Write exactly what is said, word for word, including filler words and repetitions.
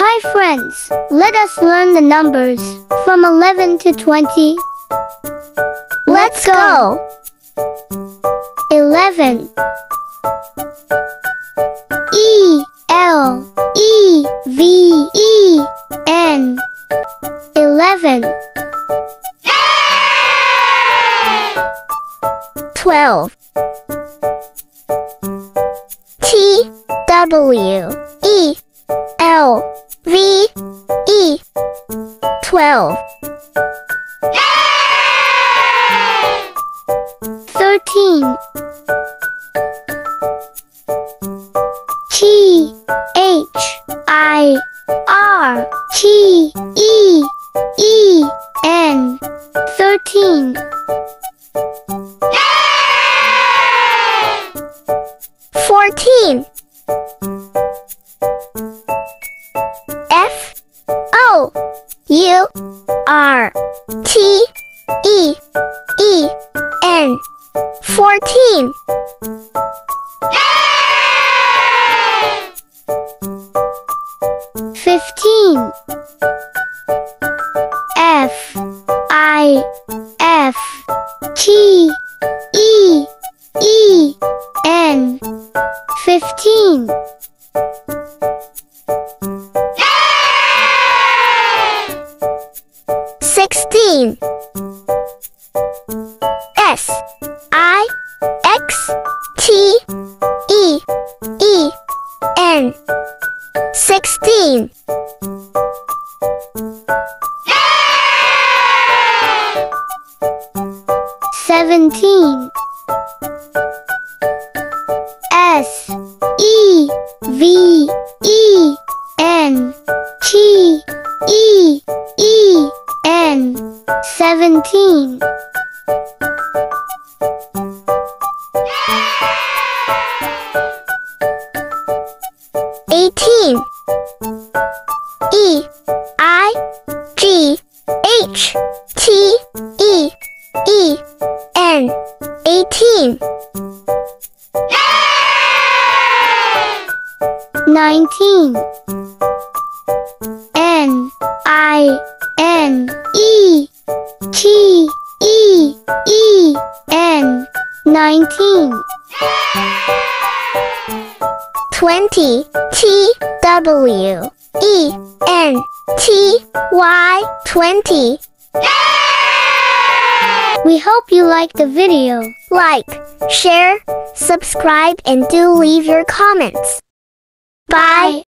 Hi friends, let us learn the numbers from eleven to twenty. Let's go! eleven E L E V E N eleven twelve T W E L V E twelve thirteen T H I R T E E N thirteen fourteen F O U R T E E N fourteen fifteen F I F T E E N fifteen sixteen S I X T E E N sixteen seventeen S E V E N T E E N seventeen eighteen E I G H T E E N eighteen nineteen N I N E T E E N nineteen twenty T W E N T Y twenty. We hope you liked the video. Like, share, subscribe, and do leave your comments. Bye.